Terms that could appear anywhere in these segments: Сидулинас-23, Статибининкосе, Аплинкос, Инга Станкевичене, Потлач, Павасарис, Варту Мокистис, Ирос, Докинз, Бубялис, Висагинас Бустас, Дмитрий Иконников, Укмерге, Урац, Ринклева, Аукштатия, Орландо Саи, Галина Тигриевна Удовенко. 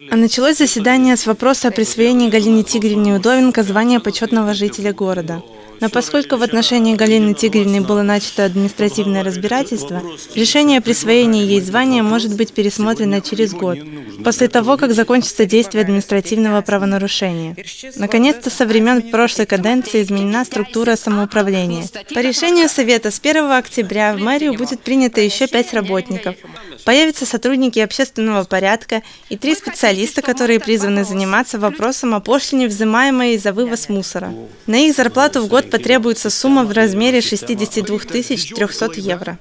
Началось заседание с вопроса о присвоении Галине Тигриевне Удовенко звания почетного жителя города. Но поскольку в отношении Галины Тигриевны было начато административное разбирательство, решение о присвоении ей звания может быть пересмотрено через год, после того, как закончится действие административного правонарушения. Наконец-то со времен прошлой каденции изменена структура самоуправления. По решению Совета с 1 октября в мэрию будет принято еще 5 работников. Появятся сотрудники общественного порядка и 3 специалиста, которые призваны заниматься вопросом о пошлине, взимаемой за вывоз мусора. На их зарплату в год потребуется сумма в размере 62 300 евро.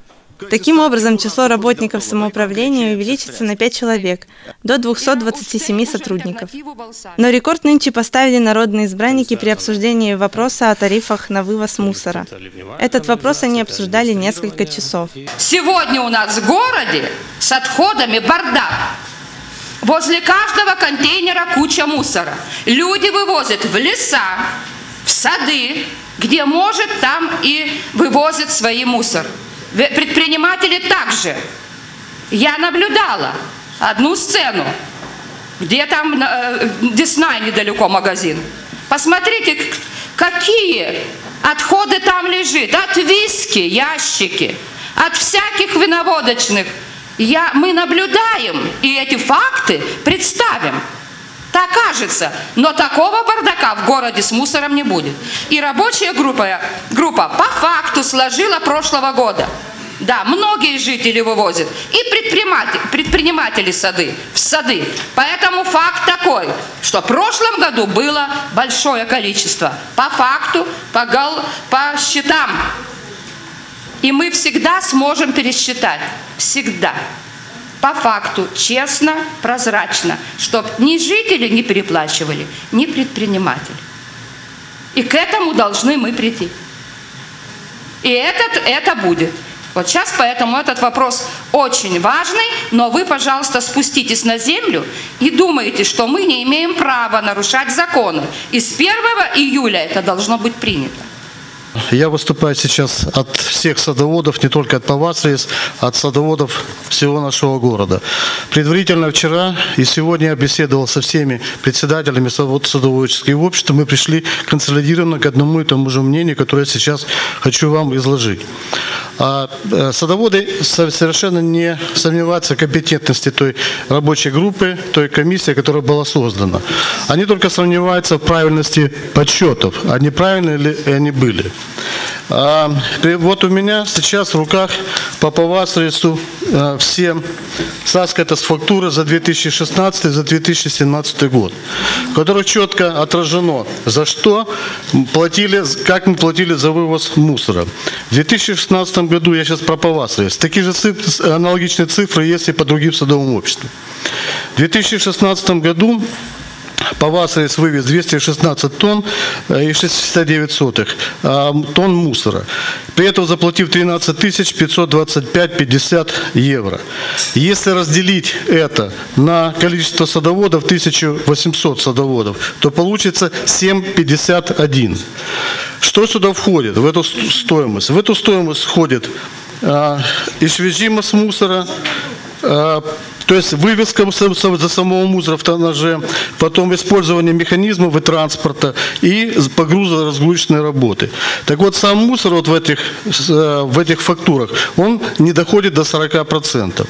Таким образом, число работников самоуправления увеличится на 5 человек, до 227 сотрудников. Но рекорд нынче поставили народные избранники при обсуждении вопроса о тарифах на вывоз мусора. Этот вопрос они обсуждали несколько часов. Сегодня у нас в городе с отходами бардак. Возле каждого контейнера куча мусора. Люди вывозят в леса, в сады, где может, там и вывозят свои мусор. Предприниматели также. Я наблюдала одну сцену, где там Десна недалеко магазин. Посмотрите, какие отходы там лежит. От виски, ящики, от всяких виноводочных. Мы наблюдаем и эти факты представим. Так кажется, но такого бардака в городе с мусором не будет. И рабочая группа по факту сложила прошлого года. Да, многие жители вывозят, и предприниматели в сады. Поэтому факт такой, что в прошлом году было большое количество по факту, по счетам. И мы всегда сможем пересчитать. Всегда. По факту, честно, прозрачно, чтобы ни жители не переплачивали, ни предприниматели. И к этому должны мы прийти. И это будет. Вот сейчас поэтому этот вопрос очень важный, но вы, пожалуйста, спуститесь на землю и думайте, что мы не имеем права нарушать законы. И с 1 июля это должно быть принято. Я выступаю сейчас от всех садоводов, не только от Павасарис, от садоводов всего нашего города. Предварительно вчера и сегодня я беседовал со всеми председателями садоводческих обществ. Мы пришли консолидированно к одному и тому же мнению, которое я сейчас хочу вам изложить. Садоводы совершенно не сомневаются в компетентности той рабочей группы, той комиссии, которая была создана. Они только сомневаются в правильности подсчетов, а неправильные ли они были. Вот у меня сейчас в руках по Павасарису все саскатосфактуры за 2016 и за 2017 год, в которых четко отражено, за что платили, как мы платили за вывоз мусора. В 2016 году, я сейчас про Павасарис, такие же цифры, аналогичные цифры есть и по другим садовым обществам. В 2016 году Павасарис вывез 216 тонн и 69 сотых тонн мусора, при этом заплатив 13 525,50 евро. Если разделить это на количество садоводов, 1800 садоводов, то получится 7,51. Что сюда входит, в эту стоимость? В эту стоимость входит извежимость мусора, то есть вывеска за самого мусора в тоннаже, потом использование механизмов и транспорта и погрузоразгрузочные работы. Так вот, сам мусор вот в этих фактурах, он не доходит до 40%.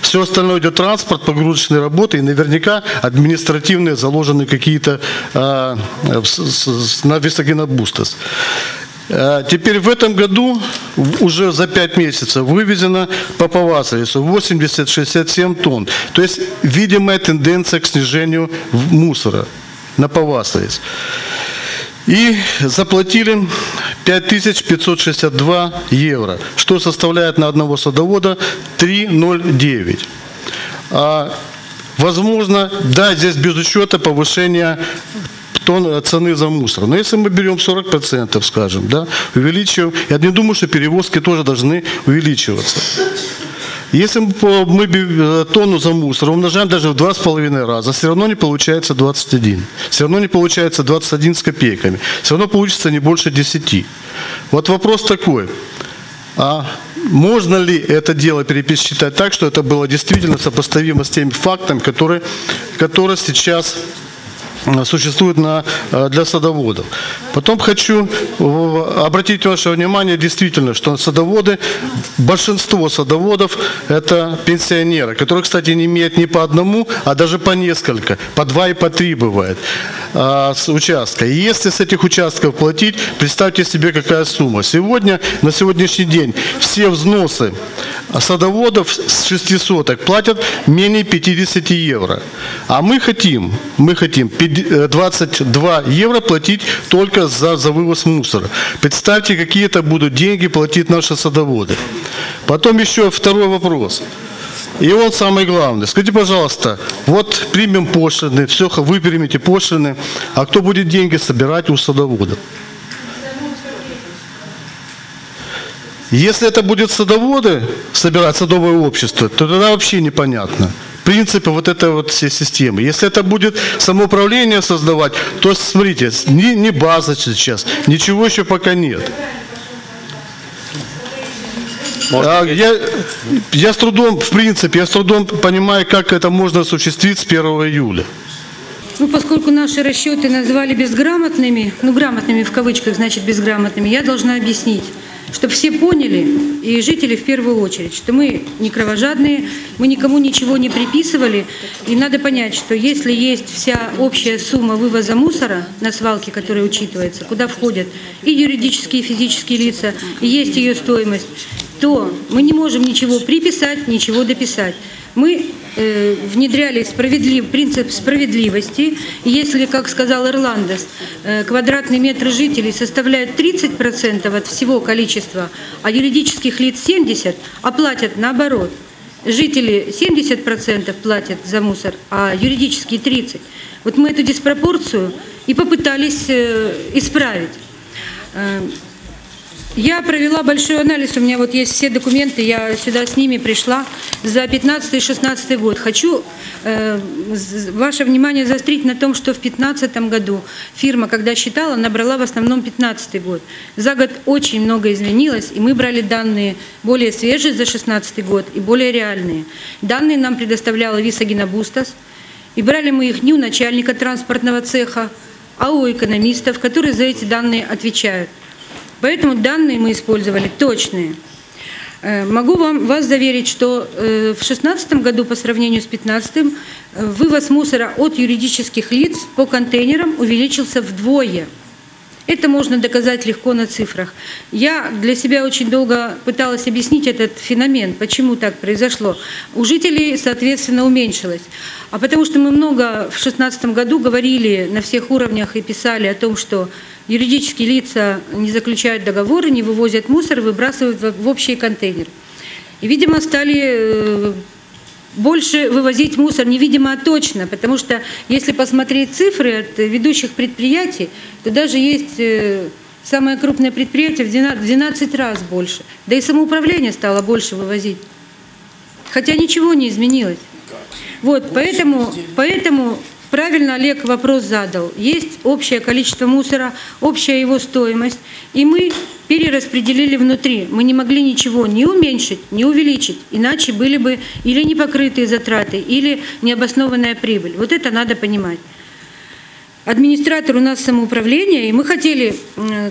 Все остальное идет транспорт, погрузочные работы и наверняка административные заложены какие-то на Висагинас Бустас. Теперь в этом году уже за 5 месяцев вывезено по Павасарису 80-67 тонн. То есть видимая тенденция к снижению мусора на Павасарис. И заплатили 5562 евро, что составляет на одного садовода 3,09. Возможно, да, здесь без учета повышения цены за мусор. Но если мы берем 40%, скажем, да, увеличиваем, я не думаю, что перевозки тоже должны увеличиваться. Если мы тонну за мусор умножаем даже в 2,5 раза, все равно не получается 21. Все равно не получается 21 с копейками. Все равно получится не больше 10. Вот вопрос такой. Можно ли это дело пересчитать так, что это было действительно сопоставимо с теми фактами, которые сейчас существует для садоводов. Потом хочу обратить ваше внимание действительно, что садоводы, большинство садоводов это пенсионеры, которые, кстати, не имеют ни по одному, а даже по несколько, по два и по три бывает с участка. И если с этих участков платить, представьте себе, какая сумма. Сегодня, на сегодняшний день, все взносы садоводов с 600 платят менее 50 евро. А мы хотим 22 евро платить только за вывоз мусора. Представьте, какие это будут деньги платить наши садоводы. Потом еще второй вопрос. И он самый главный. Скажите, пожалуйста, вот примем пошлины, все, вы примете пошлины, а кто будет деньги собирать у садоводов? Если это будет садоводы собирать, садовое общество, то тогда вообще непонятно. Принципы вот этой вот всей системы. Если это будет самоуправление создавать, то смотрите, не база сейчас, ничего еще пока нет. Я с трудом, в принципе, понимаю, как это можно осуществить с 1 июля. Ну, поскольку наши расчеты назвали безграмотными, ну, грамотными в кавычках, значит, безграмотными, я должна объяснить. Чтобы все поняли, и жители в первую очередь, что мы не кровожадные, мы никому ничего не приписывали. И надо понять, что если есть вся общая сумма вывоза мусора на свалке, которая учитывается, куда входят и юридические, и физические лица, и есть ее стоимость, то мы не можем ничего приписать, ничего дописать. Мы внедряли принцип справедливости. Если, как сказал Ирландес, квадратный метр жителей составляет 30% от всего количества, а юридических лиц 70%, а платят наоборот. Жители 70% платят за мусор, а юридические 30%. Вот мы эту диспропорцию и попытались исправить. Я провела большой анализ, у меня вот есть все документы, я сюда с ними пришла за 2015-2016 год. Хочу ваше внимание заострить на том, что в 2015 году фирма, когда считала, набрала в основном 2015 год. За год очень много изменилось, и мы брали данные более свежие за 2016 год и более реальные. Данные нам предоставляла Висагинас Бустас, и брали мы их не у начальника транспортного цеха, а у экономистов, которые за эти данные отвечают. Поэтому данные мы использовали точные. Могу вас заверить, что в 2016 году по сравнению с 2015 вывоз мусора от юридических лиц по контейнерам увеличился вдвое. Это можно доказать легко на цифрах. Я для себя очень долго пыталась объяснить этот феномен, почему так произошло. У жителей, соответственно, уменьшилось. А потому что мы много в 2016 году говорили на всех уровнях и писали о том, что юридические лица не заключают договоры, не вывозят мусор, выбрасывают в общий контейнер. И, видимо, стали больше вывозить мусор, невидимо, а точно, потому что если посмотреть цифры от ведущих предприятий, то даже есть самое крупное предприятие в 12 раз больше. Да и самоуправление стало больше вывозить. Хотя ничего не изменилось. Вот, поэтому правильно Олег вопрос задал. Есть общее количество мусора, общая его стоимость, и мы перераспределили внутри. Мы не могли ничего ни уменьшить, ни увеличить, иначе были бы или непокрытые затраты, или необоснованная прибыль. Вот это надо понимать. Администратор у нас самоуправление, и мы хотели,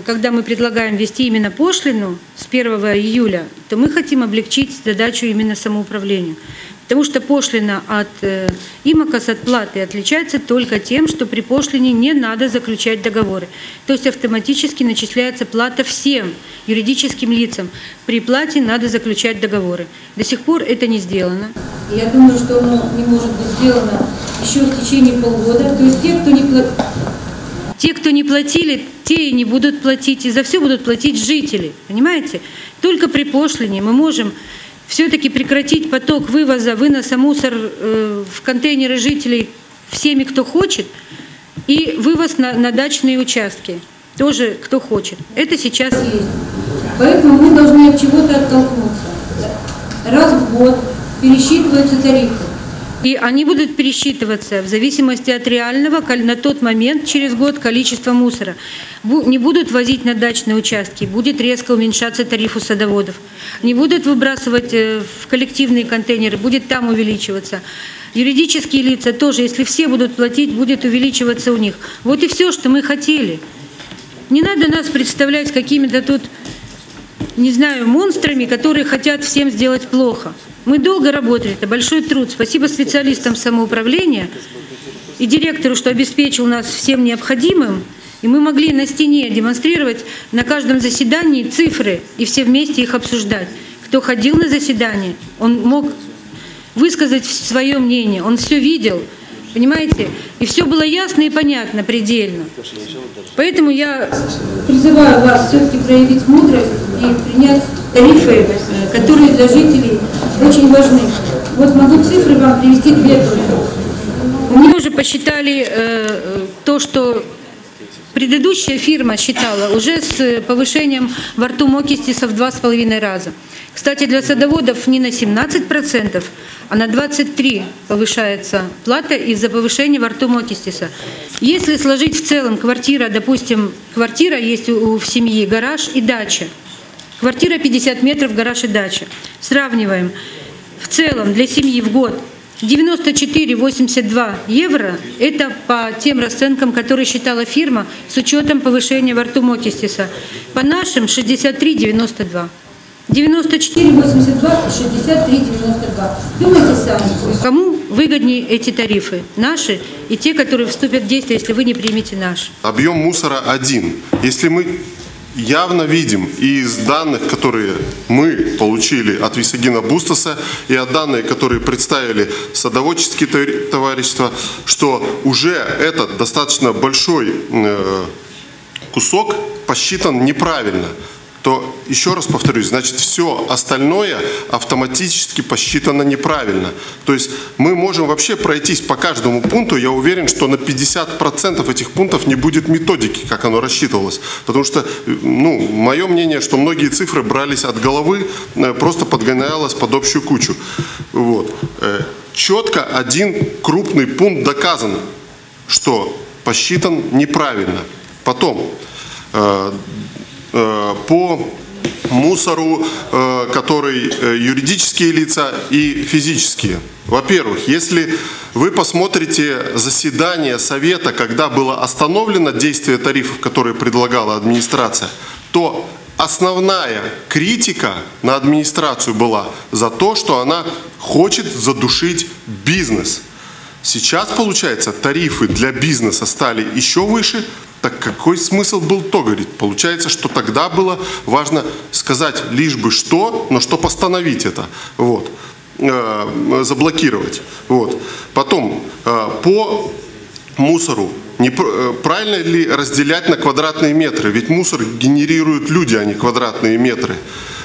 когда мы предлагаем ввести именно пошлину с 1 июля, то мы хотим облегчить задачу именно самоуправлению. Потому что пошлина от имакос, от платы отличается только тем, что при пошлине не надо заключать договоры. То есть автоматически начисляется плата всем юридическим лицам. При плате надо заключать договоры. До сих пор это не сделано. Я думаю, что оно не может быть сделано еще в течение полгода. То есть те, кто не платили, те и не будут платить. И за все будут платить жители. Понимаете? Только при пошлине мы можем все-таки прекратить поток вывоза, выноса мусор в контейнеры жителей всеми, кто хочет, и вывоз на дачные участки, тоже кто хочет. Это сейчас есть. Поэтому мы должны от чего-то оттолкнуться. Раз в год пересчитываются тарифы. И они будут пересчитываться в зависимости от реального на тот момент через год количества мусора. Не будут возить на дачные участки, будет резко уменьшаться тариф у садоводов. Не будут выбрасывать в коллективные контейнеры, будет там увеличиваться. Юридические лица тоже, если все будут платить, будет увеличиваться у них. Вот и все, что мы хотели. Не надо нас представлять какими-то тут, не знаю, монстрами, которые хотят всем сделать плохо. Мы долго работали, это большой труд. Спасибо специалистам самоуправления и директору, что обеспечил нас всем необходимым. И мы могли на стене демонстрировать на каждом заседании цифры и все вместе их обсуждать. Кто ходил на заседание, он мог высказать свое мнение, он все видел, понимаете? И все было ясно и понятно, предельно. Поэтому я призываю вас все-таки проявить мудрость и принять тарифы, которые для жителей очень важны. Вот могу цифры вам привести, две только. Мы уже посчитали то, что предыдущая фирма считала уже с повышением Варту Мокистиса в 2,5 раза. Кстати, для садоводов не на 17%, а на 23% повышается плата из-за повышения Варту Мокистиса. Если сложить в целом квартира, допустим, квартира есть в семье, гараж и дача. Квартира 50 метров, гараж и дача. Сравниваем. В целом для семьи в год 94,82 евро – это по тем расценкам, которые считала фирма с учетом повышения Варту Мокистиса. По нашим 63,92. 94,82 и 63,92. Думайте сами. Кому выгоднее эти тарифы? Наши и те, которые вступят в действие, если вы не примете наши. Объем мусора один. Если мы явно видим и из данных, которые мы получили от Висагина Бустаса, и от данных, которые представили садоводческие товарищества, что уже этот достаточно большой кусок посчитан неправильно, то, еще раз повторюсь, значит, все остальное автоматически посчитано неправильно. То есть мы можем вообще пройтись по каждому пункту, я уверен, что на 50% этих пунктов не будет методики, как оно рассчитывалось. Потому что, ну, мое мнение, что многие цифры брались от головы, просто подгонялось под общую кучу. Вот. Четко один крупный пункт доказан, что посчитан неправильно. Потом по мусору, который юридические лица и физические. Во-первых, если вы посмотрите заседание совета, когда было остановлено действие тарифов, которые предлагала администрация, то основная критика на администрацию была за то, что она хочет задушить бизнес. Сейчас, получается, тарифы для бизнеса стали еще выше. Так какой смысл был то говорить? Получается, что тогда было важно сказать лишь бы что, но что постановить это, вот, заблокировать. Вот. Потом, по мусору, правильно ли разделять на квадратные метры? Ведь мусор генерируют люди, а не квадратные метры.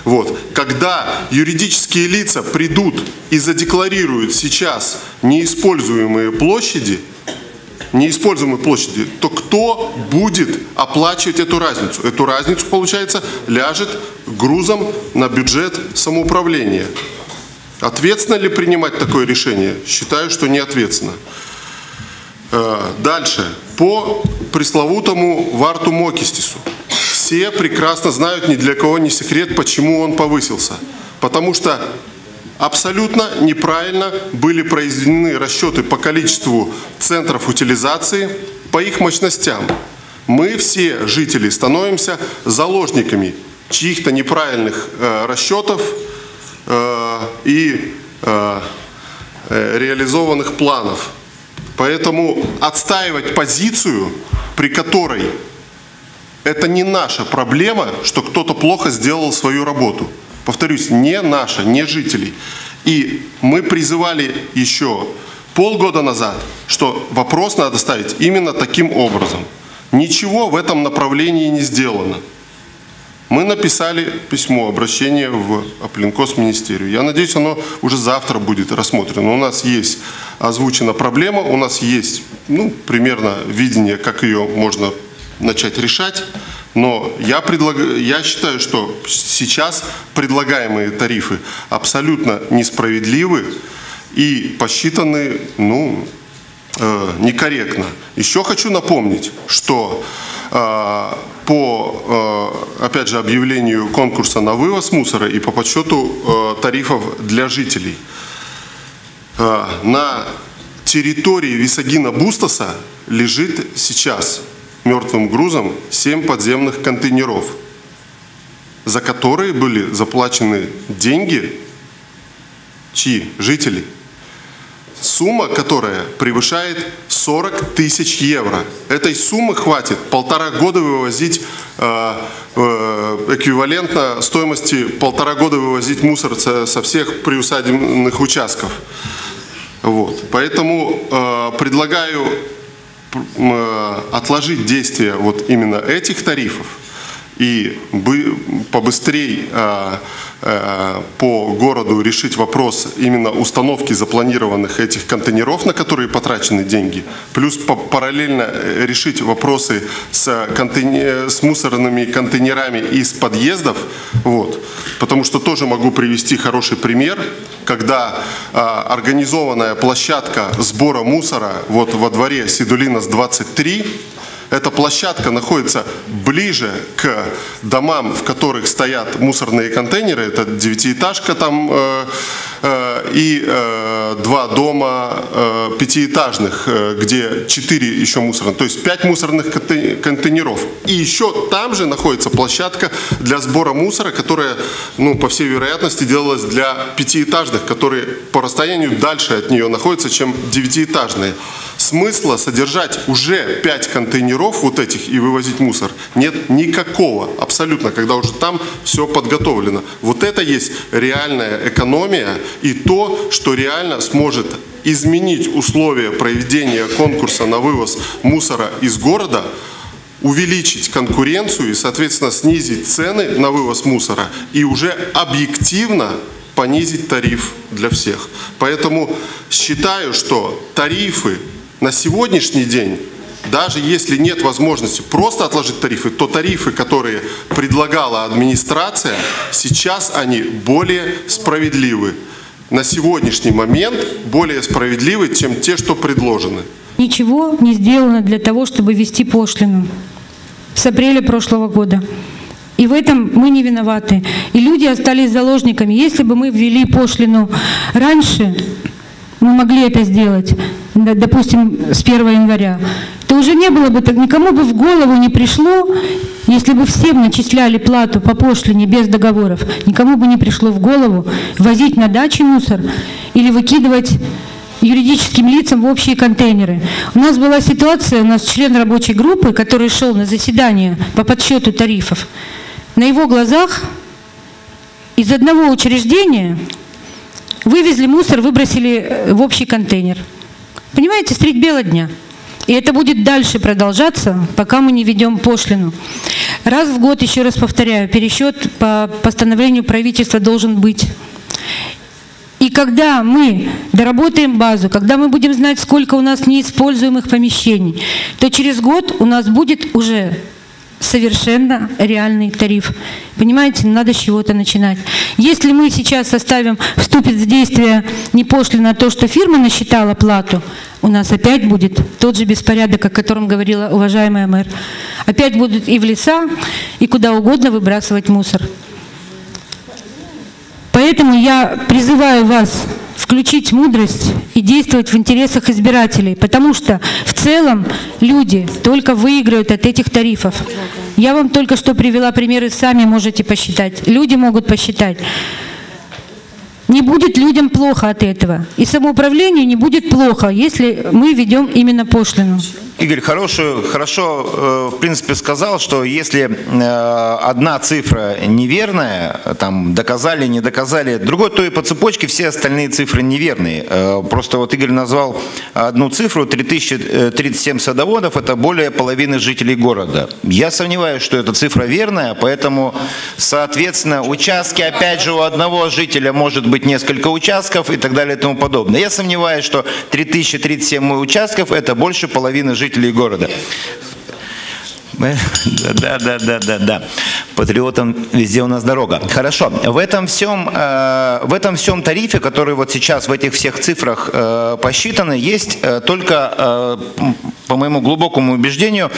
Вот. Когда юридические лица придут и задекларируют сейчас неиспользуемые площади, то кто будет оплачивать эту разницу? Эту разницу, получается, ляжет грузом на бюджет самоуправления. Ответственно ли принимать такое решение? Считаю, что неответственно. Дальше. По пресловутому Варту Мокистису. Все прекрасно знают, ни для кого не секрет, почему он повысился. Потому что абсолютно неправильно были произведены расчеты по количеству центров утилизации, по их мощностям. Мы все, жители, становимся заложниками чьих-то неправильных расчетов и реализованных планов. Поэтому отстаивать позицию, при которой это не наша проблема, что кто-то плохо сделал свою работу. Повторюсь, не наша, не жителей. И мы призывали еще полгода назад, что вопрос надо ставить именно таким образом. Ничего в этом направлении не сделано. Мы написали письмо, обращение в Аплинкос министерию. Я надеюсь, оно уже завтра будет рассмотрено. У нас есть озвучена проблема, у нас есть, ну, примерно видение, как ее можно начать решать. Но я считаю, что сейчас предлагаемые тарифы абсолютно несправедливы и посчитаны, ну, некорректно. Еще хочу напомнить, что по, опять же, объявлению конкурса на вывоз мусора и по подсчету тарифов для жителей на территории Висагина Бустаса лежит сейчас мертвым грузом 7 подземных контейнеров, за которые были заплачены деньги, чьи? Жителей. Сумма, которая превышает 40 тысяч евро. Этой суммы хватит полтора года вывозить, эквивалентно стоимости полтора года вывозить мусор со всех приусадебных участков. Вот. Поэтому предлагаю отложить действие вот именно этих тарифов и побыстрее по городу решить вопрос именно установки запланированных этих контейнеров, на которые потрачены деньги, плюс параллельно решить вопросы с мусорными контейнерами из подъездов, вот. Потому что тоже могу привести хороший пример, когда организованная площадка сбора мусора вот во дворе Сидулинас-23. Эта площадка находится ближе к домам, в которых стоят мусорные контейнеры. Это девятиэтажка там и два дома пятиэтажных, где 4 еще мусорных. То есть 5 мусорных контейнеров. И еще там же находится площадка для сбора мусора, которая, ну, по всей вероятности, делалась для пятиэтажных, которые по расстоянию дальше от нее находятся, чем девятиэтажные. Смысла содержать уже 5 контейнеров вот этих и вывозить мусор нет никакого, абсолютно, когда уже там все подготовлено. Вот это есть реальная экономия и то, что реально сможет изменить условия проведения конкурса на вывоз мусора из города, увеличить конкуренцию и, соответственно, снизить цены на вывоз мусора и уже объективно понизить тариф для всех. Поэтому считаю, что тарифы на сегодняшний день, даже если нет возможности просто отложить тарифы, то тарифы, которые предлагала администрация, сейчас они более справедливы. На сегодняшний момент более справедливы, чем те, что предложены. Ничего не сделано для того, чтобы ввести пошлину с апреля прошлого года. И в этом мы не виноваты. И люди остались заложниками. Если бы мы ввели пошлину раньше, мы могли это сделать, допустим, с 1 января, то уже не было бы, никому бы в голову не пришло, если бы всем начисляли плату по пошлине без договоров, никому бы не пришло в голову возить на даче мусор или выкидывать юридическим лицам в общие контейнеры. У нас была ситуация, у нас член рабочей группы, который шел на заседание по подсчету тарифов, на его глазах из одного учреждения вывезли мусор, выбросили в общий контейнер. Понимаете, средь бела дня. И это будет дальше продолжаться, пока мы не ведем пошлину. Раз в год, еще раз повторяю, пересчет по постановлению правительства должен быть. И когда мы доработаем базу, когда мы будем знать, сколько у нас неиспользуемых помещений, то через год у нас будет уже совершенно реальный тариф. Понимаете, надо с чего-то начинать. Если мы сейчас составим, вступит в действие не пошлина, то, что фирма насчитала плату, у нас опять будет тот же беспорядок, о котором говорила уважаемая мэр. Опять будут и в леса, и куда угодно выбрасывать мусор. Поэтому я призываю вас включить мудрость и действовать в интересах избирателей, потому что в целом люди только выиграют от этих тарифов. Я вам только что привела примеры, сами можете посчитать, люди могут посчитать. Не будет людям плохо от этого, и самоуправлению не будет плохо, если мы ведем именно пошлину. Игорь хорошо, в принципе, сказал, что если одна цифра неверная, там доказали, не доказали, другой, то и по цепочке все остальные цифры неверные. Просто вот Игорь назвал одну цифру, 3037 садоводов, это более половины жителей города. Я сомневаюсь, что эта цифра верная, поэтому, соответственно, участки, опять же, у одного жителя может быть несколько участков и так далее и тому подобное. Я сомневаюсь, что 3037 участков это больше половины жителей города. Да. Патриотам везде у нас дорога. Хорошо. В этом всем тарифе, который вот сейчас в этих всех цифрах посчитаны, есть только, по моему глубокому убеждению,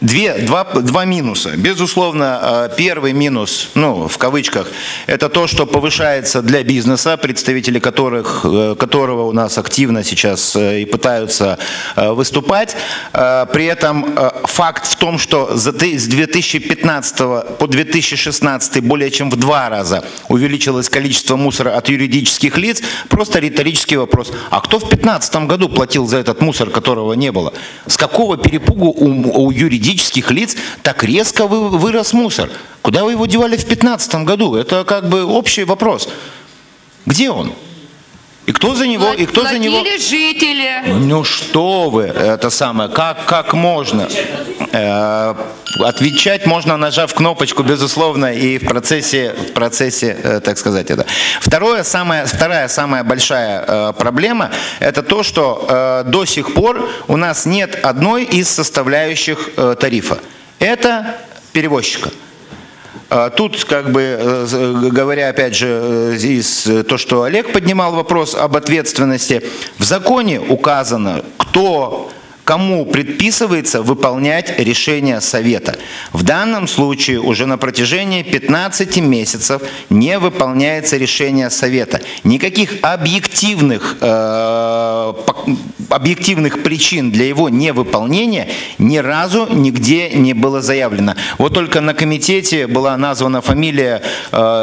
два минуса. Безусловно, первый минус, ну, в кавычках, это то, что повышается для бизнеса, представители которого у нас активно сейчас и пытаются выступать. При этом факт в том, что с 2015 по 2016 более чем в 2 раза увеличилось количество мусора от юридических лиц, просто риторический вопрос. А кто в 2015 году платил за этот мусор, которого не было? С какого перепугу у юридических лиц так резко вырос мусор? Куда вы его девали в 2015 году? Это как бы общий вопрос. Где он? И кто за него? И кто за него? Жители. Ну что вы, это самое, как можно? Отвечать можно, нажав кнопочку, безусловно, и в процессе, так сказать, это. Вторая самая большая проблема – это то, что до сих пор у нас нет одной из составляющих тарифа. Это перевозчика. Тут, как бы говоря, опять же, то, что Олег поднимал вопрос об ответственности, в законе указано, кому предписывается выполнять решение совета. В данном случае уже на протяжении 15 месяцев не выполняется решение совета. Никаких объективных причин для его невыполнения ни разу нигде не было заявлено. Вот только на комитете была названа фамилия,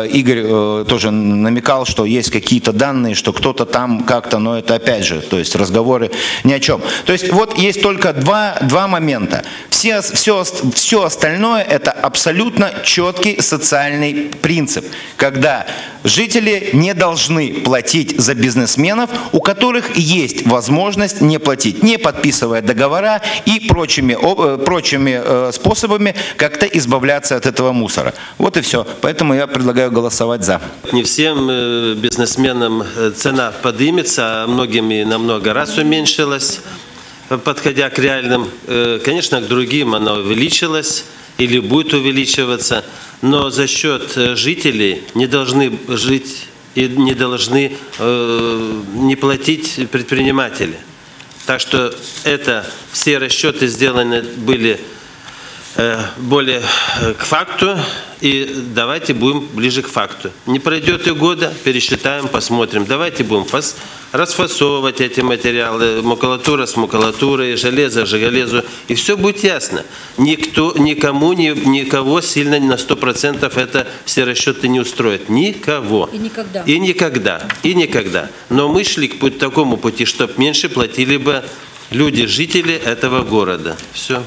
Игорь тоже намекал, что есть какие-то данные, что кто-то там как-то, но это опять же, то есть разговоры ни о чем. То есть вот есть только два момента. Все остальное это абсолютно четкий социальный принцип, когда жители не должны платить за бизнесменов, у которых есть возможность не платить, не подписывая договора и прочими способами как-то избавляться от этого мусора. Вот и все. Поэтому я предлагаю голосовать за. Не всем бизнесменам цена поднимется, а многим и намного раз уменьшилась, подходя к реальным. Конечно, к другим она увеличилась или будет увеличиваться, но за счет жителей не должны жить и не должны не платить предприниматели. Так что это все расчеты сделаны были более к факту, и давайте будем ближе к факту. Не пройдет и года, пересчитаем, посмотрим. Давайте будем расфасовывать эти материалы, макулатура с макулатурой, железо к железу, и все будет ясно. Никого сильно на 100% это все расчеты не устроят. Никого. И никогда. Но мы шли к такому пути, чтобы меньше платили бы люди, жители этого города. Все.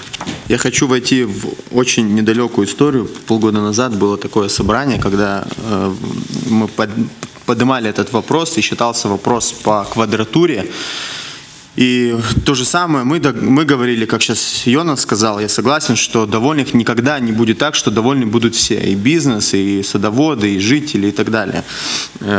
Я хочу войти в очень недалекую историю. Полгода назад было такое собрание, когда мы поднимали этот вопрос и считался вопрос по квадратуре. И то же самое мы говорили, как сейчас Йонас сказал, я согласен, что довольных никогда не будет так, что довольны будут все, и бизнес, и садоводы, и жители, и так далее.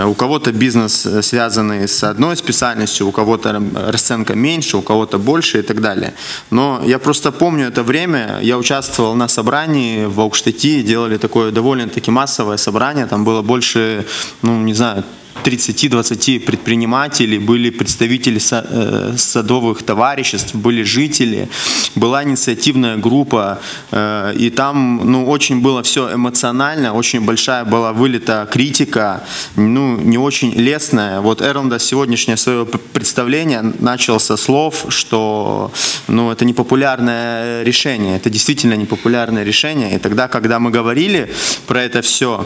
У кого-то бизнес связанный с одной специальностью, у кого-то расценка меньше, у кого-то больше и так далее. Но я просто помню это время, я участвовал на собрании в Аукштатии, делали такое довольно-таки массовое собрание, там было больше, ну не знаю, 30-20 предпринимателей, были представители садовых товариществ, были жители, была инициативная группа, и там ну, очень было все эмоционально, очень большая была вылита критика, ну, не очень лестная. Вот Эрланда сегодняшнее свое представление начал со слов, что ну, это непопулярное решение, это действительно непопулярное решение, и тогда, когда мы говорили про это все,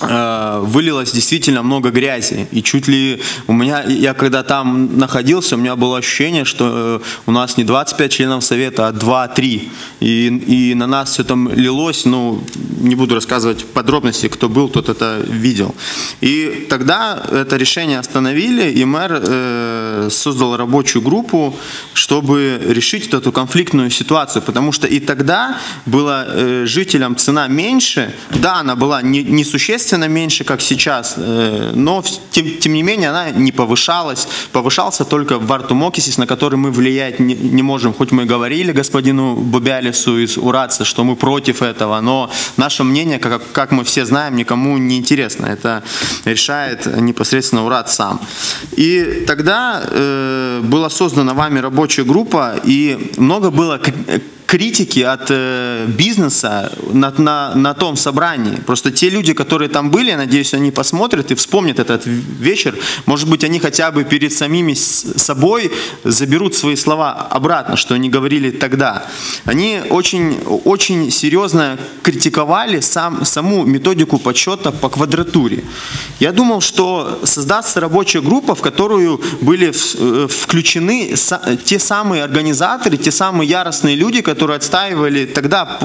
вылилось действительно много грязи, и чуть ли у меня, я когда там находился, у меня было ощущение, что у нас не 25 членов совета, а 2-3, и на нас все там лилось, ну, не буду рассказывать подробности, кто был, тот это видел. И тогда это решение остановили, и мэр создал рабочую группу, чтобы решить эту конфликтную ситуацию, потому что и тогда была жителям цена меньше, да, она была не существенная, естественно, меньше, как сейчас, но тем не менее она не повышалась. Повышался только Варту Мокистис, на который мы влиять не можем. Хоть мы и говорили господину Бубялису из Ураца, что мы против этого, но наше мнение, как мы все знаем, никому не интересно. Это решает непосредственно Урац сам. И тогда была создана вами рабочая группа, и много было критики от бизнеса на том собрании. Просто те люди, которые там были, я надеюсь, они посмотрят и вспомнят этот вечер. Может быть, они хотя бы перед самими собой заберут свои слова обратно, что они говорили тогда. Они очень серьезно критиковали саму методику подсчета по квадратуре. Я думал, что создастся рабочая группа, в которую были включены те самые организаторы, те самые яростные люди, которые отстаивали тогда,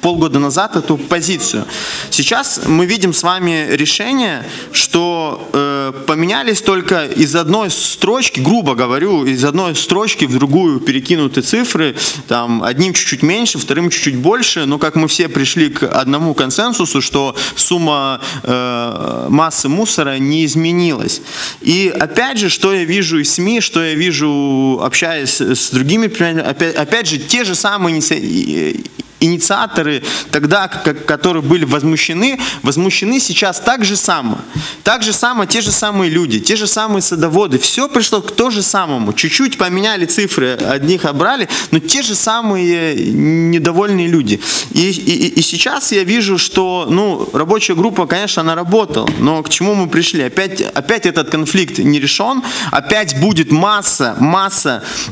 полгода назад, эту позицию. Сейчас мы видим с вами решение, что поменялись только из одной строчки, грубо говорю, из одной строчки в другую перекинуты цифры, там одним чуть-чуть меньше, вторым чуть-чуть больше, но как мы все пришли к одному консенсусу, что сумма массы мусора не изменилась. И опять же, что я вижу из СМИ, что я вижу, общаясь с другими, опять же, те же самые инициаторы тогда, которые были возмущены сейчас так же само. Так же само те же самые люди, те же самые садоводы. Все пришло к тому же самому. Чуть-чуть поменяли цифры, одних обрали, но те же самые недовольные люди. И сейчас я вижу, что рабочая группа, конечно, она работала, но к чему мы пришли? Опять этот конфликт не решен, опять будет масса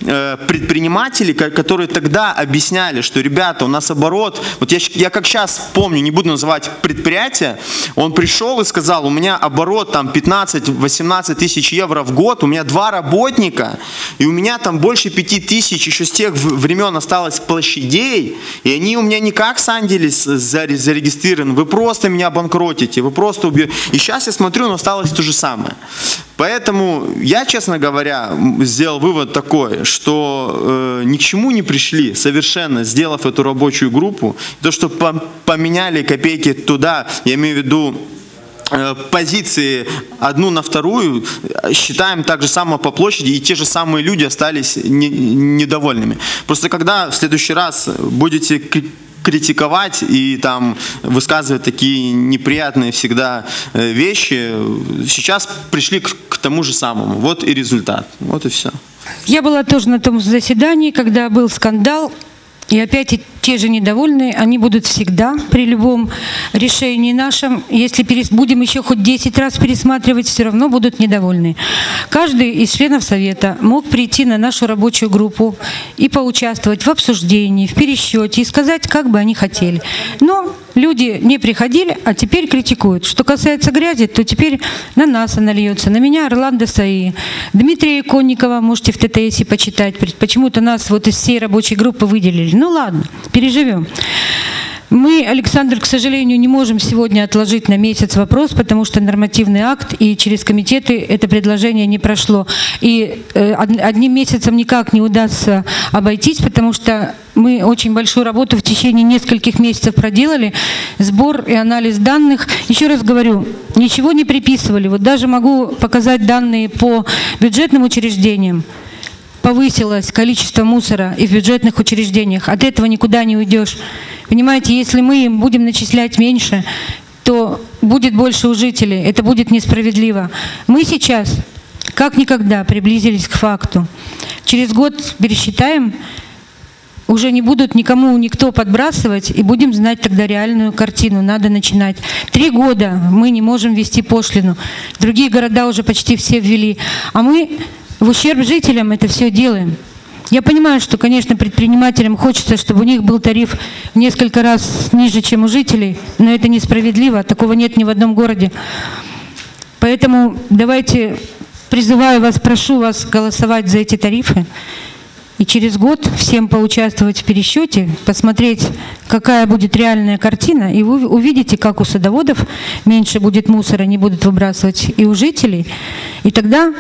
предпринимателей, которые тогда объясняли, что, ребята, у нас оборот, вот я как сейчас помню, не буду называть предприятие, он пришел и сказал, у меня оборот там 15-18 тысяч евро в год, у меня 2 работника, и у меня там больше 5 тысяч еще с тех времен осталось площадей, и они у меня никак сандились зарегистрированы, вы просто меня обанкротите, вы просто убьете. И сейчас я смотрю, но осталось то же самое. Поэтому я, честно говоря, сделал вывод такой, что ни к чему не пришли совершенно, сделав эту рабочую группу. То, что поменяли копейки туда, я имею в виду позиции одну на вторую, считаем так же само по площади, и те же самые люди остались недовольными. Просто когда в следующий раз будете критиковать и там высказывать такие неприятные всегда вещи, сейчас пришли к тому же самому. Вот и результат. Вот и все. Я была тоже на том заседании, когда был скандал. И опять те же недовольные, они будут всегда при любом решении нашем. Если будем еще хоть 10 раз пересматривать, все равно будут недовольны. Каждый из членов совета мог прийти на нашу рабочую группу и поучаствовать в обсуждении, в пересчете и сказать, как бы они хотели. Но люди не приходили, а теперь критикуют. Что касается грязи, то теперь на нас она льется, на меня, Орландо Саи, Дмитрия Иконникова, можете в ТТСе почитать. Почему-то нас вот из всей рабочей группы выделили. Ну ладно, переживем. Мы, Александр, к сожалению, не можем сегодня отложить на месяц вопрос, потому что нормативный акт, и через комитеты это предложение не прошло. И одним месяцем никак не удастся обойтись, потому что мы очень большую работу в течение нескольких месяцев проделали, сбор и анализ данных. Еще раз говорю, ничего не приписывали. Вот даже могу показать данные по бюджетным учреждениям. Повысилось количество мусора и в бюджетных учреждениях. От этого никуда не уйдешь. Понимаете, если мы им будем начислять меньше, то будет больше у жителей. Это будет несправедливо. Мы сейчас, как никогда, приблизились к факту. Через год пересчитаем, уже не будут никто подбрасывать, и будем знать тогда реальную картину. Надо начинать. 3 года мы не можем ввести пошлину. Другие города уже почти все ввели. А мы в ущерб жителям это все делаем. Я понимаю, что, конечно, предпринимателям хочется, чтобы у них был тариф в несколько раз ниже, чем у жителей, но это несправедливо, такого нет ни в одном городе. Поэтому давайте, призываю вас, прошу вас голосовать за эти тарифы. И через год всем поучаствовать в пересчете, посмотреть, какая будет реальная картина, и вы увидите, как у садоводов меньше будет мусора, не будут выбрасывать, и у жителей. И тогда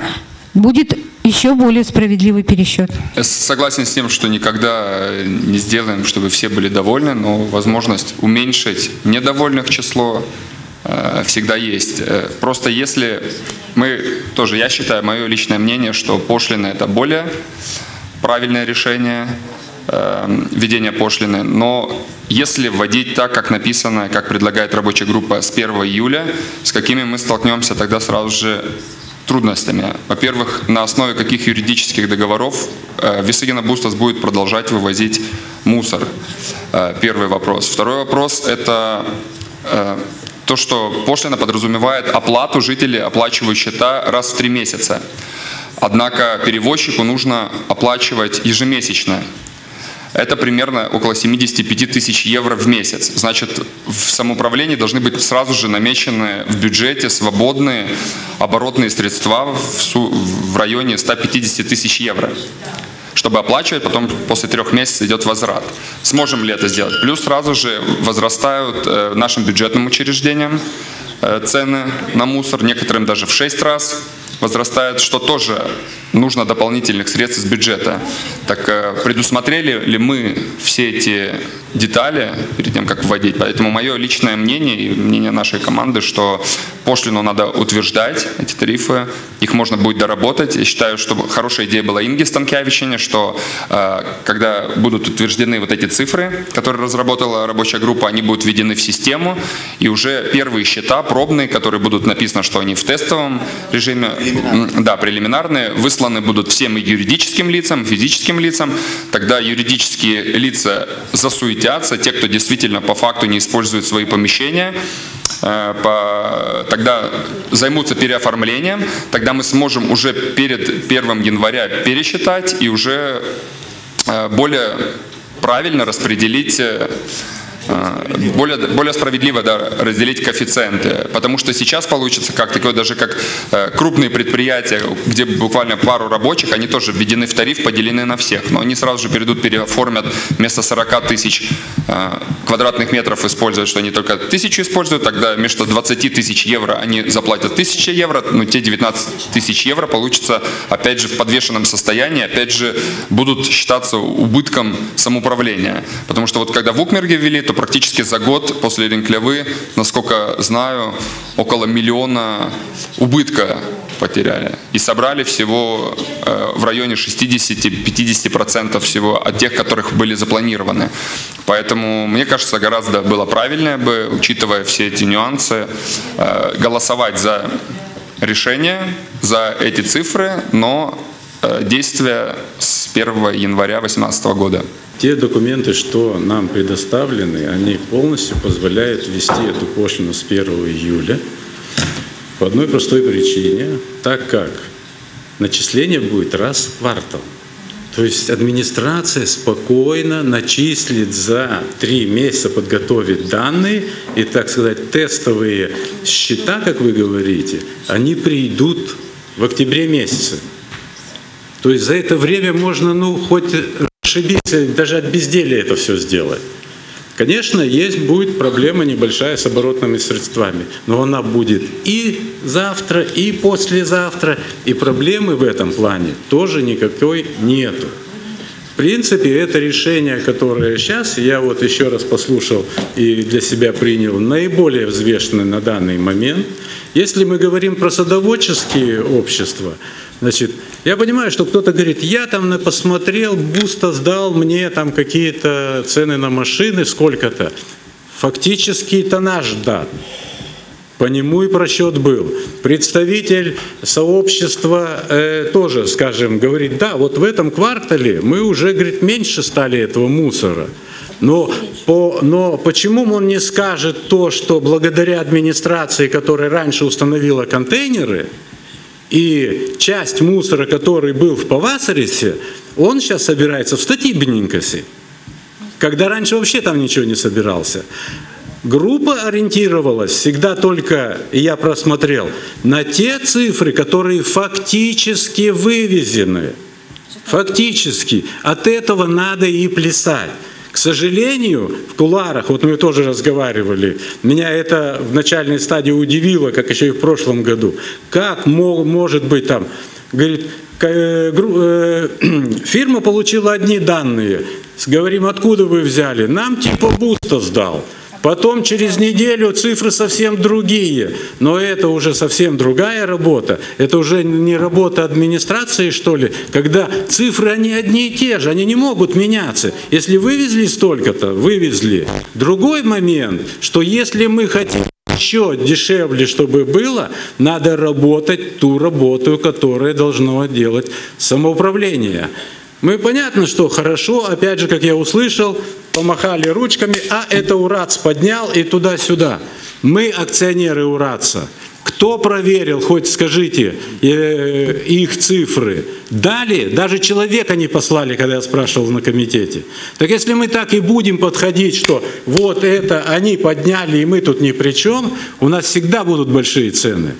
будет еще более справедливый пересчет. Я согласен с тем, что никогда не сделаем, чтобы все были довольны, но возможность уменьшить недовольных число всегда есть. Просто если мы, тоже я считаю, мое личное мнение, что пошлины – это более правильное решение введения пошлины, но если вводить так, как написано, как предлагает рабочая группа с 1 июля, с какими мы столкнемся тогда сразу же трудностями. Во-первых, на основе каких юридических договоров Висагинас Бустас будет продолжать вывозить мусор? Первый вопрос. Второй вопрос – это то, что пошлина подразумевает оплату жителей, оплачивают счета раз в 3 месяца. Однако перевозчику нужно оплачивать ежемесячно. Это примерно около 75 тысяч евро в месяц. Значит, в самоуправлении должны быть сразу же намечены в бюджете свободные оборотные средства в районе 150 тысяч евро, чтобы оплачивать, потом после 3 месяцев идет возврат. Сможем ли это сделать? Плюс сразу же возрастают нашим бюджетным учреждениям цены на мусор, некоторым даже в 6 раз. Возрастает, что тоже нужно дополнительных средств из бюджета. Так предусмотрели ли мы все эти детали перед тем, как вводить? Поэтому мое личное мнение и мнение нашей команды, что пошлину надо утверждать, эти тарифы, их можно будет доработать. Я считаю, что хорошая идея была Инги Станкевичене, что когда будут утверждены вот эти цифры, которые разработала рабочая группа, они будут введены в систему, и уже первые счета пробные, которые будут написано, что они в тестовом режиме, да, прелиминарные, высланы будут всем и юридическим лицам, и физическим лицам. Тогда юридические лица засуетятся, те, кто действительно по факту не использует свои помещения, тогда займутся переоформлением, тогда мы сможем уже перед 1 января пересчитать и уже более правильно распределить, более справедливо, да, разделить коэффициенты, потому что сейчас получится как такое, даже как крупные предприятия, где буквально пару рабочих, они тоже введены в тариф, поделены на всех, но они сразу же перейдут, переоформят, вместо 40 тысяч квадратных метров используют, что они только 1000 используют, тогда вместо 20 тысяч евро они заплатят 1000 евро, но те 19 тысяч евро получится опять же в подвешенном состоянии, опять же будут считаться убытком самоуправления, потому что вот когда в Укмерге ввели, то практически за год после Ринклевы, насколько знаю, около 1 000 000 убытка потеряли. И собрали всего в районе 60–50% всего от тех, которых были запланированы. Поэтому, мне кажется, гораздо было правильнее бы, учитывая все эти нюансы, голосовать за решение, за эти цифры, но действия с 1 января 2018 года. Те документы, что нам предоставлены, они полностью позволяют ввести эту пошлину с 1 июля по одной простой причине, так как начисление будет раз в квартал. То есть администрация спокойно начислит за 3 месяца, подготовит данные, и, так сказать, тестовые счета, как вы говорите, они придут в октябре месяце. То есть за это время можно, ну, хоть ошибиться, даже от безделия это все сделать. Конечно, есть будет проблема небольшая с оборотными средствами, но она будет и завтра, и послезавтра, и проблемы в этом плане тоже никакой нету. В принципе, это решение, которое сейчас, я вот еще раз послушал и для себя принял, наиболее взвешенное на данный момент. Если мы говорим про садоводческие общества, значит, я понимаю, что кто-то говорит, я там посмотрел, Бустас дал мне там какие-то цены на машины, сколько-то. Фактически тоннаж дан. По нему и просчет был. Представитель сообщества тоже, скажем, говорит, да, вот в этом квартале мы уже, говорит, меньше стали этого мусора. Но почему он не скажет то, что благодаря администрации, которая раньше установила контейнеры, и часть мусора, который был в Павасарисе, он сейчас собирается в Статибининкосе, когда раньше вообще там ничего не собирался. Группа ориентировалась всегда только, я просмотрел, на те цифры, которые фактически вывезены. Фактически. От этого надо и плясать. К сожалению, в кулуарах, вот мы тоже разговаривали, меня это в начальной стадии удивило, как еще и в прошлом году, как может быть там, говорит, фирма получила одни данные, говорим, откуда вы взяли, нам типа Бустас дал. Потом через неделю цифры совсем другие, но это уже совсем другая работа. Это уже не работа администрации, что ли, когда цифры, они одни и те же, они не могут меняться. Если вывезли столько-то, вывезли. Другой момент, что если мы хотим еще дешевле, чтобы было, надо работать ту работу, которую должно делать самоуправление. Мы понятно, что хорошо, опять же, как я услышал, помахали ручками, а это Урац поднял и туда-сюда. Мы акционеры Ураца. Кто проверил, хоть скажите, их цифры? Дали, даже человека не послали, когда я спрашивал на комитете. Так если мы так и будем подходить, что вот это они подняли, и мы тут ни при чем, у нас всегда будут большие цены.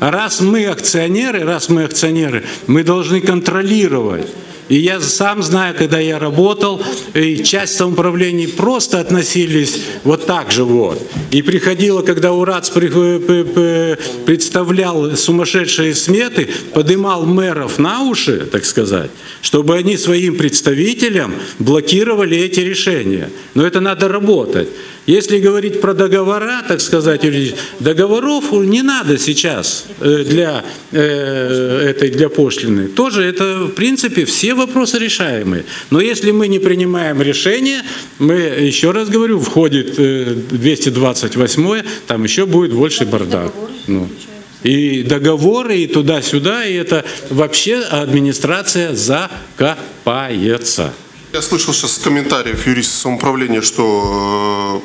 А раз мы акционеры, мы должны контролировать. И я сам знаю, когда я работал, и часть самоуправлений просто относились вот так же вот. И приходило, когда Урац представлял сумасшедшие сметы, подымал мэров на уши, так сказать, чтобы они своим представителям блокировали эти решения. Но это надо работать. Если говорить про договора, так сказать, договоров не надо сейчас для пошлины. Тоже это, в принципе, все вопросы решаемые. Но если мы не принимаем решение, мы, еще раз говорю, входит 228-е, там еще будет больше бардак. Ну. И договоры, и туда-сюда, и это вообще администрация закопается. Я слышал сейчас с комментариев юриста самоуправления, что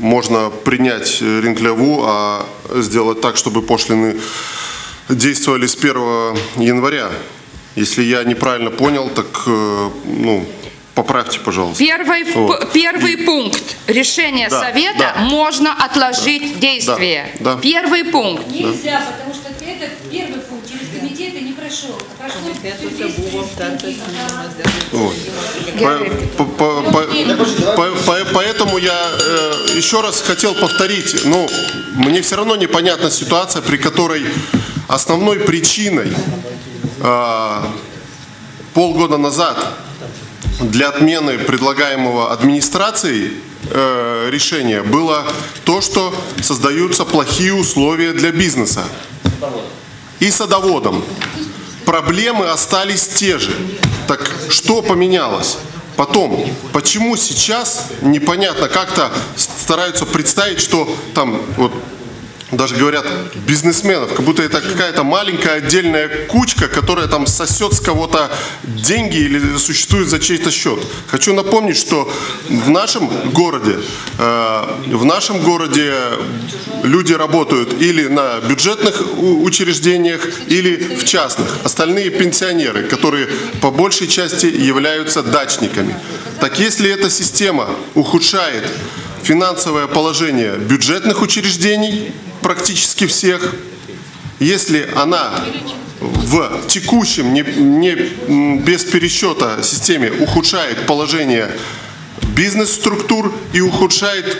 можно принять Ринкляву, а сделать так, чтобы пошлины действовали с 1 января. Если я неправильно понял, так ну, поправьте, пожалуйста. Первый пункт решения совета можно отложить действие. Да. Первый пункт. Нельзя, потому что этот первый пункт через комитеты не прошел. Поэтому я еще раз хотел повторить, но мне все равно непонятна ситуация, при которой основной причиной полгода назад для отмены предлагаемого администрацией решения было то, что создаются плохие условия для бизнеса и садоводам. Проблемы остались те же. Так что поменялось? Потом, почему сейчас непонятно, как-то стараются представить, что там, вот, даже говорят, бизнесменов, как будто это какая-то маленькая отдельная кучка, которая там сосет с кого-то деньги или существует за чей-то счет. Хочу напомнить, что в нашем городе люди работают или на бюджетных учреждениях, или в частных. Остальные пенсионеры, которые по большей части являются дачниками. Так если эта система ухудшает финансовое положение бюджетных учреждений, практически всех, если она в текущем, не без пересчета системе ухудшает положение бизнес-структур и ухудшает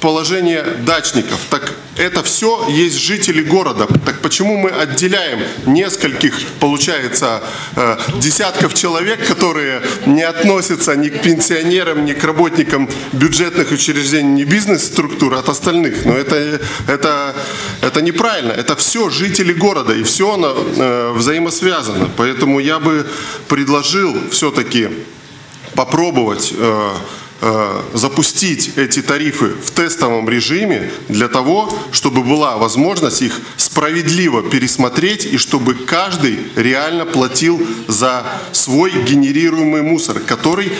положение дачников, так это все есть жители города. Так почему мы отделяем нескольких, получается, десятков человек, которые не относятся ни к пенсионерам, ни к работникам бюджетных учреждений, ни бизнес-структур от остальных? Но это неправильно. Это все жители города, и все оно взаимосвязано. Поэтому я бы предложил все-таки попробовать запустить эти тарифы в тестовом режиме для того, чтобы была возможность их справедливо пересмотреть и чтобы каждый реально платил за свой генерируемый мусор, который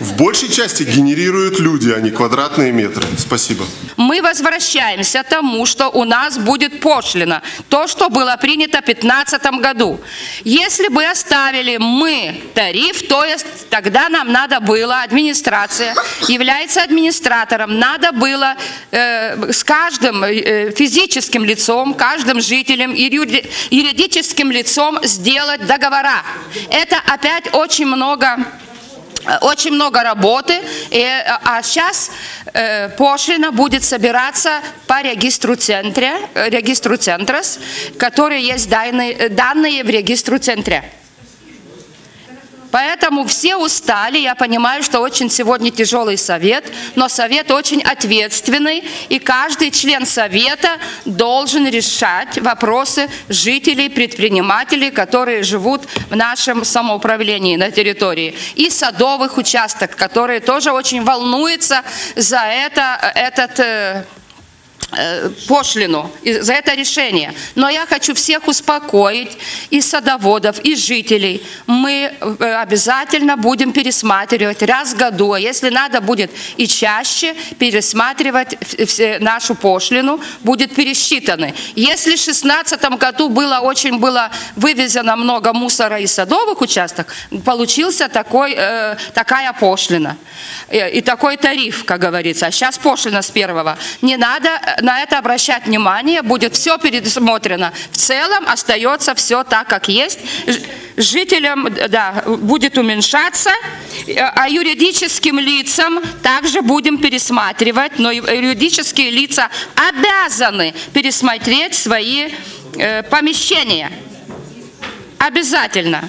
в большей части генерируют люди, а не квадратные метры. Спасибо. Мы возвращаемся к тому, что у нас будет пошлина. То, что было принято в 2015 году. Если бы оставили мы тариф, то есть тогда нам надо было, администрация является администратором, надо было с каждым физическим лицом, каждым жителем и юридическим лицом сделать договора. Это опять очень много работы, а сейчас пошлина будет собираться по регистру центра, которые есть данные в регистру центре. Поэтому все устали, я понимаю, что очень сегодня тяжелый совет, но совет очень ответственный, и каждый член совета должен решать вопросы жителей, предпринимателей, которые живут в нашем самоуправлении на территории, и садовых участок, которые тоже очень волнуются за пошлину, за это решение. Но я хочу всех успокоить, и садоводов, и жителей. Мы обязательно будем пересматривать раз в году, а если надо будет и чаще пересматривать нашу пошлину, будет пересчитаны. Если в 2016 году было вывезено много мусора из садовых участков, получился такая пошлина и такой тариф, как говорится. А сейчас пошлина с первого. Не надо на это обращать внимание, будет все пересмотрено. В целом остается все так, как есть. Жителям, да, будет уменьшаться, а юридическим лицам также будем пересматривать, но юридические лица обязаны пересмотреть свои помещения. Обязательно.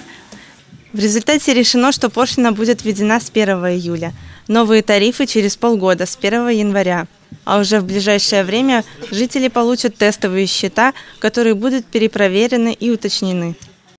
В результате решено, что пошлина будет введена с 1 июля. Новые тарифы через полгода, с 1 января. А уже в ближайшее время жители получат тестовые счета, которые будут перепроверены и уточнены.